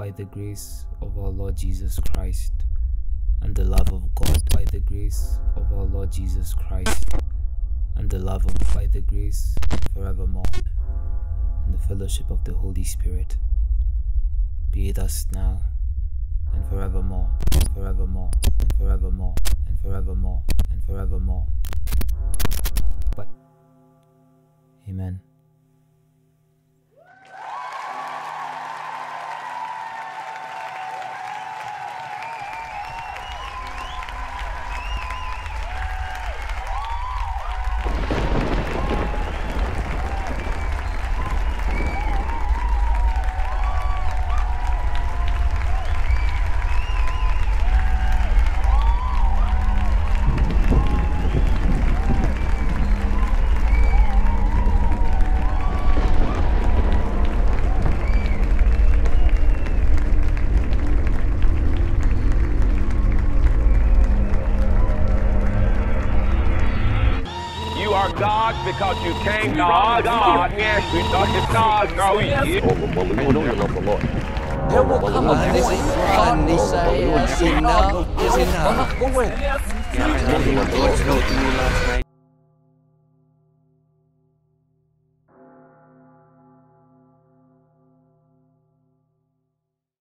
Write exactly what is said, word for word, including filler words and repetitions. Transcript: by the grace of our Lord Jesus Christ, and the love of God, by the grace of our Lord Jesus Christ, and the love of by the grace forevermore, and the fellowship of the Holy Spirit, be with us now and forevermore, and forevermore, and forevermore, and forevermore, and forevermore. But Amen. Because you came from God, yes, we thought you God, now we here. We know you love the Lord. There will come a voice from the side, yes, enough is enough.